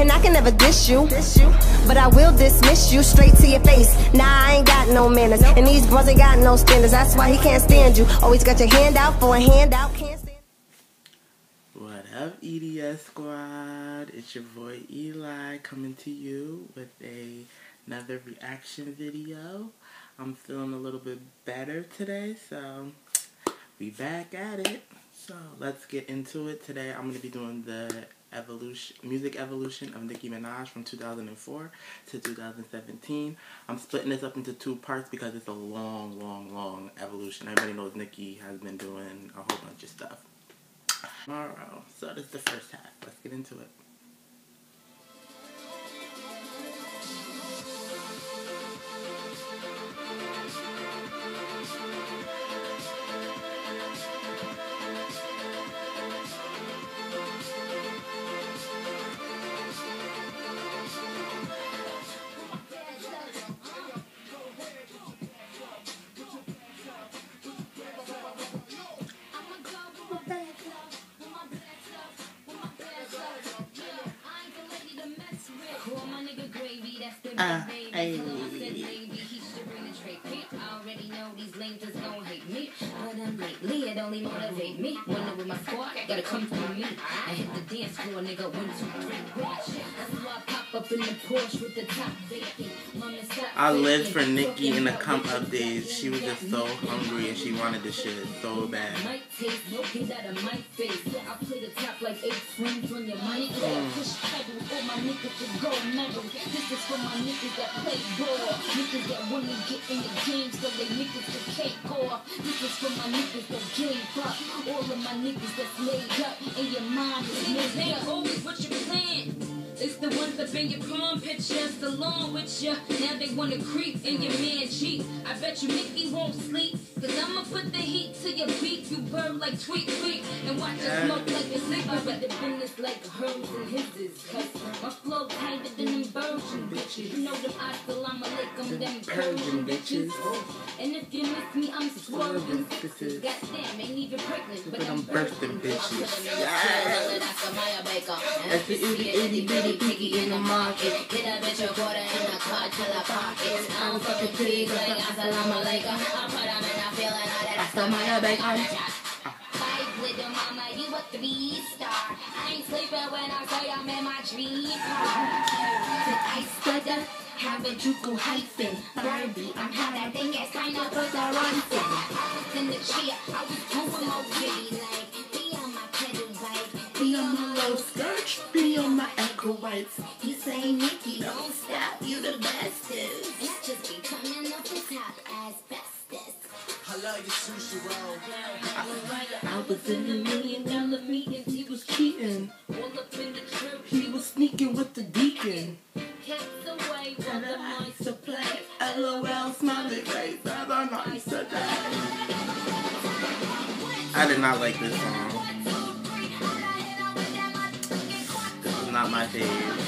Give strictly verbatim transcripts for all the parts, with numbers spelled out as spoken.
And I can never diss you, but I will dismiss you straight to your face. Nah, I ain't got no manners, and these bros ain't got no standards. That's why he can't stand you. Always got your hand out for a handout. Can't stand. What up, E D S Squad? It's your boy Eli coming to you with a another reaction video. I'm feeling a little bit better today, so we back at it. So let's get into it. Today I'm going to be doing the evolution, music evolution of Nicki Minaj from two thousand four to two thousand seventeen. I'm splitting this up into two parts because it's a long, long, long evolution. Everybody knows Nicki has been doing a whole bunch of stuff. Tomorrow. So this is the first half. Let's get into it. Uh, hey. I lived for Nicki in the come up days. She was just so hungry and she wanted this shit so bad. Mm. Niggas that play ball, niggas that wanna get in the game, so they niggas that cake off. This is for my niggas that gave up, all of my niggas that's laid up, and your mind is made up. They are always what you plan. It's the ones up in your palm pictures, along with ya. Now they wanna creep in your man cheek. I bet you Nicki won't sleep, cause I'ma put the heat to your beat. You burn like tweet tweet, and watch it smoke like a cigarette. But the business like hers and his's, cause my flow tighter than them Persian bitches. You know them I'ma lick them, them Persian bitches. And if you miss me, I'm swerving. Goddamn, ain't even pregnant, but I'm bursting bitches. That's the itty itty bitty piggy in the market. Get out of your quarter and I caught till I pocket. I don't fucking please like Assalamu alaikum. I put on and I feel and all that. Assalamu alaikum. Little mama, you a three star. I ain't sleeping when I say I'm in my dream car. Did I stutter? Have a juku hyphen. Barbie, I'm how that thing gets kind of put the wrong thing. I was in the chair, I was doing my baby like. Be on my pedal bike, be on my low skirt, be on my ankle whites. You say, Nicki, don't stop, you the bestest. You just be coming up the top as bestest. I love your sushi roll. I was in a million dollar meeting, he was cheating. All up in the trip, he was sneaking with the deacon. Kept away from the mice to play. LOL, smiley face, I don't know I said that. I did not like this song. This is not my fave.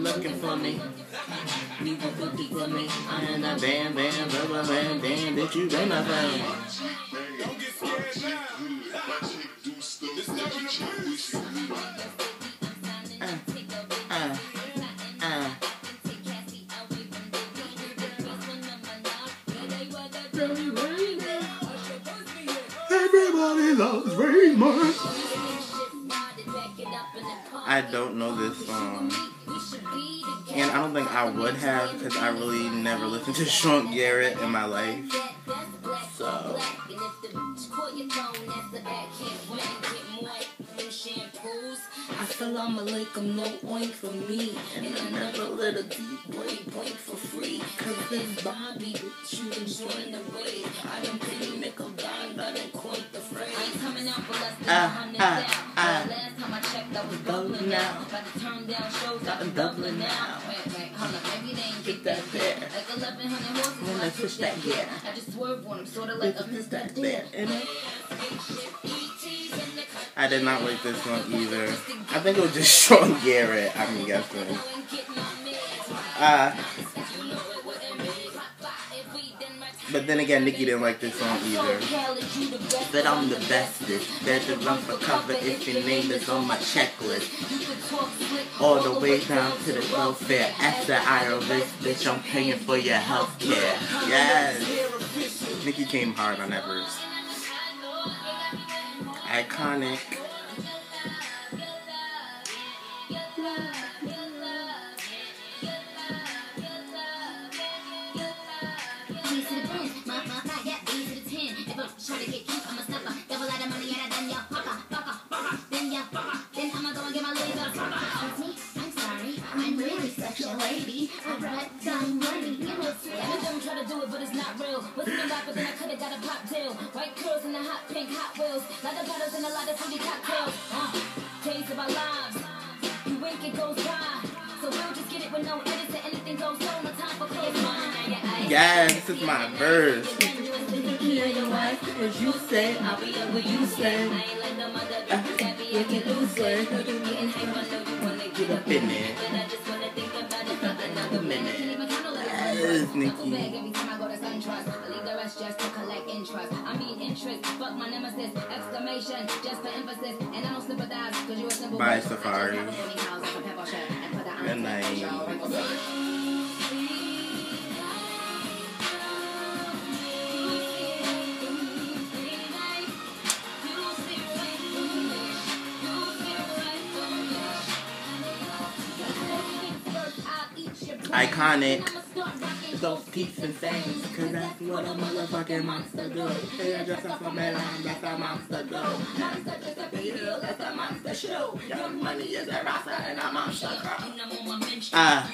Looking for me, you were looking for me. I am a bam, bam, bam, bam, bam, bam. Bitch, you been a bam. Don't get scared now. Everybody loves Raymond. I don't know this song. And I don't think I would have, because I really never listened to Sean Garrett in my life. So. Assalamu alaikum, no oink for me. And I never let a deep boy boink for free. Because this Bobby, bitch, you enjoying the way. I don't think you make a dime, but I don't quite the phrase. I ain't coming out for less than one hundred thousand. Last time I checked, I was doubling now. About to turn down shows, I've been doubling now. Wait, wait, hold up, maybe they ain't get that there. Like eleven hundred horses when I push that gear. I just swerve on them, sort of like a miss that there. I did not like this one either. I think it was just Sean Garrett, I'm guessing. Uh, But then again, Nicki didn't like this song either. But I'm the bestest. Better run for cover if your name is on my checklist. All the way down to the welfare. After I arrest, bitch, I'm paying for your health care. Yes. Nicki came hard on that verse. Iconic. White curls and the hot pink hot wheels, lot of bottles and a lot of city cocktails. Uh, days of our lives, you wink it goes by, so we'll just get it with no edits and anything goes on. No time for close mine. Yeah, this is my verse. Yeah, your wife, as you say, I'll be up with you say. I ain't like no mother, that be if you lose it. No, you getting hype, I know you wanna get up in it, but I just wanna think about it for another minute. That is Nicki. Just to collect interest, I mean interest, fuck my nemesis, exclamation, just for emphasis, and I don't sympathize, cause you're a simple bye Safari. Good night. Iconic. Those peeps and things, cause that's what a motherfucking monster do. Hey, I dress up for man, that's a monster do. Monster just a big deal, that's a monster show. Your money is a roster and I'm on show. Ah.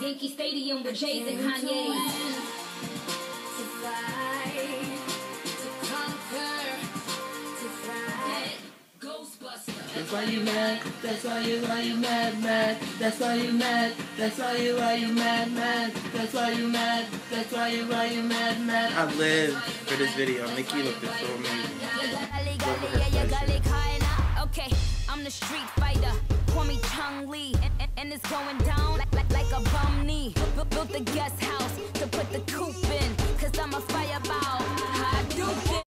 Yankee Stadium with Jay's and Kanye. To fight, to conquer, to fight. Ghostbusters. That's why you mad. That's why you why you mad mad. That's why you mad. That's why you why you mad mad. That's why you mad. That's why you why you mad mad. I live for this video. Nicki looked so amazing. Okay, I'm the street fighter. Call me Chang Lee, and, and it's going down like, like, like a bum knee. Built the guest house to put the coop in, cause I'm a fireball. I do it.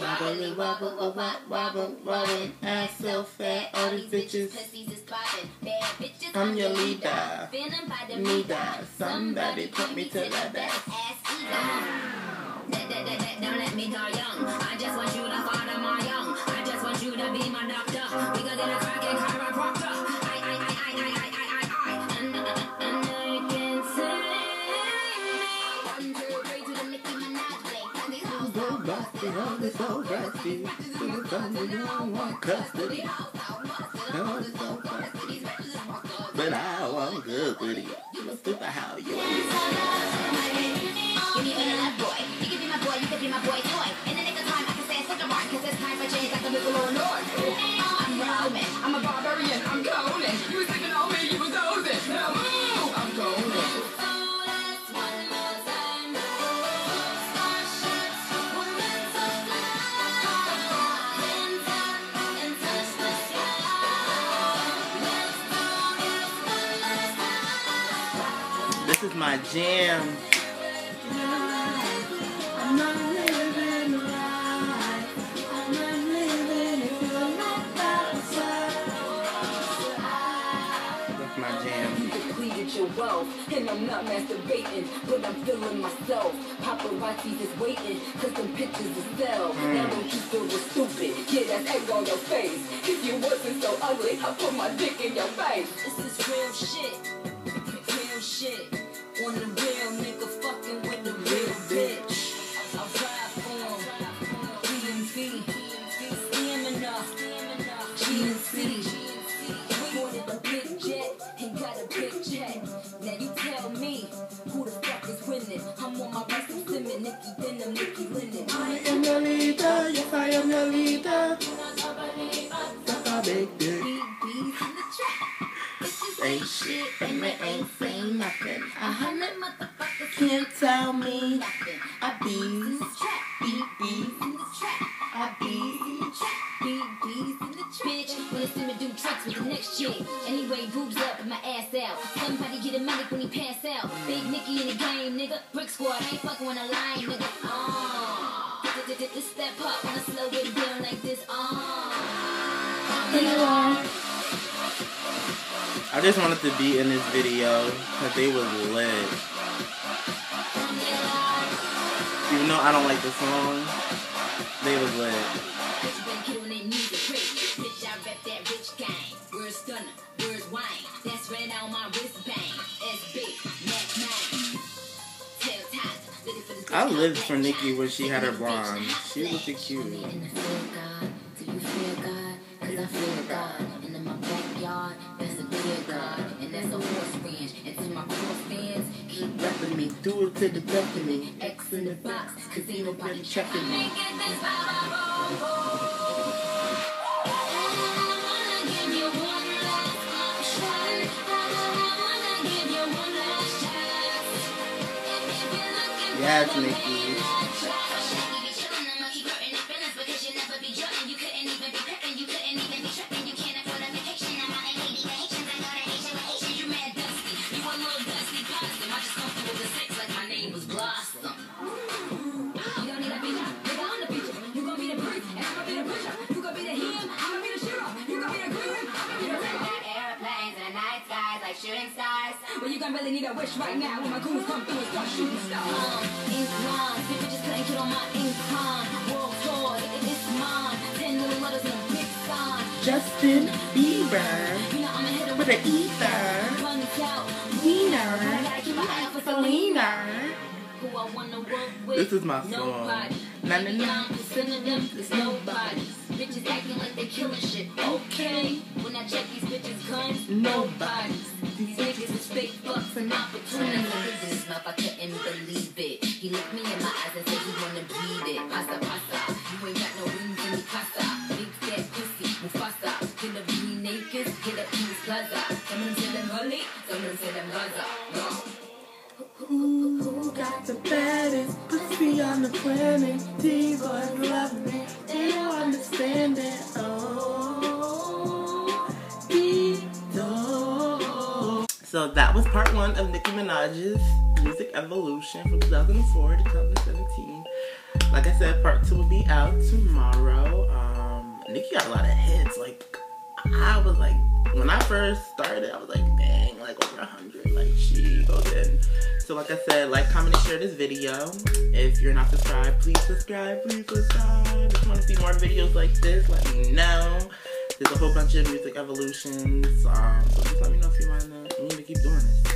Wobbly wobble, wobble, wobble, wobble. I'm so fat, all these bitches. Pussies is poppin', bad bitches. I'm your leader. Venom by the leader. Somebody put me to the best. Ass eater. Don't let me die young. I just want you to follow my young. You to be my doctor. We got in a cracking chiropractor. I, I, I, I, I, I, I, I, and, and I can sing. One, two, three, to the Nicki Minaj. Go busted on this old rusty. To the family, you don't want custody. No, this old custody. But I want good with you. You a super how you want me. You need me in that boy. You can be my boy. You can be my boy toy. And then cause it's time for change, I can live a little north. I'm Roman, I'm a barbarian, I'm golden. You was sleeping on me, you was dozing. Now move, I'm golden. Oh, that's one more time. my jam. And I'm not masturbating, but I'm feeling myself. Paparazzi is waiting, cause them pictures are sell. Mm. Now don't you feel was stupid? Yeah, that's egg on your face. If you wasn't so ugly, I put my dick in your face. This is real shit, real shit. On the real nigga fucking with the real bitch. I ride for him, D and B, stamina, G and C. We wanted a big jet, and got a big check. Now you tell me who the fuck is winning. I'm on my best and slimming, Nicki Denim, Nicki Linen. I am the leader, yes I am the leader. That's how they do. B B's in the trap. Bitches ain't shit and they ain't saying nothing. A hundred motherfuckers can't tell me nothing. I B's, B B's in the trap. I B's in the trap. B B's in the trap. Bitch, wanna see me do tricks with the next shit. Anyway, boobs up and my ass out. Somebody get a medic when he pass out. Big Nicki in the game, nigga. Brick Squad, I ain't fucking when I lie, nigga. Oh, this step up when I slow it down like this. Oh, I just wanted to be in this video because they was lit. Even though I don't like the song, they was lit. Bitch, I rep that bitch gang. Word stunner, word wine. That's red on my wristband. It's big, that's mine. I lived for Nicki when she had her blonde. She was the cute. Do you feel God? Because I feel God. And in my backyard, and that's a horse range. And to my cross fans, keep repping me. Do it to the death of me. X in the box, cause ain't nobody checking me. Yes, Nicki. Well, you gonna really need a wish right now. When my goons come through and start shooting stars. Um, it's mine. People just couldn't get on my income. World tour, it's mine. Ten little letters and a big sign. Justin Bieber. You know I'm a hitter with an ether. Runs out. Wiener. I gotta keep my eye for Selena. Who I wanna work with. This is my song. Nobody. Nah, nah, nah. Synonym is nobody. Bitches acting like they killing shit. Okay. When I check these bitches' guns, nobody. These niggas is fake fucks and opportunity. This is not, I couldn't believe it. He looked me in my eyes and said he wanna bleed it. Pasta, pasta, you ain't got no wings in the pasta. Big fat pussy, Mufasa. Get up in the naked, get up in the plaza. Someone said I'm holy, someone said I'm Gaza. Who, who got the baddest pussy on the planet? These boys love me, they don't understand it. Oh, these So that was part one of Nicki Minaj's Music Evolution from two thousand four to two thousand seventeen. Like I said, part two will be out tomorrow. Um, Nicki got a lot of hits. Like, I was like, when I first started, I was like, dang, like over a hundred. Like, she goes in. So like I said, like, comment, and share this video. If you're not subscribed, please subscribe. Please subscribe. If you want to see more videos like this, let me know. There's a whole bunch of music evolutions, um, so just let me know if you want to, and you need to keep doing this.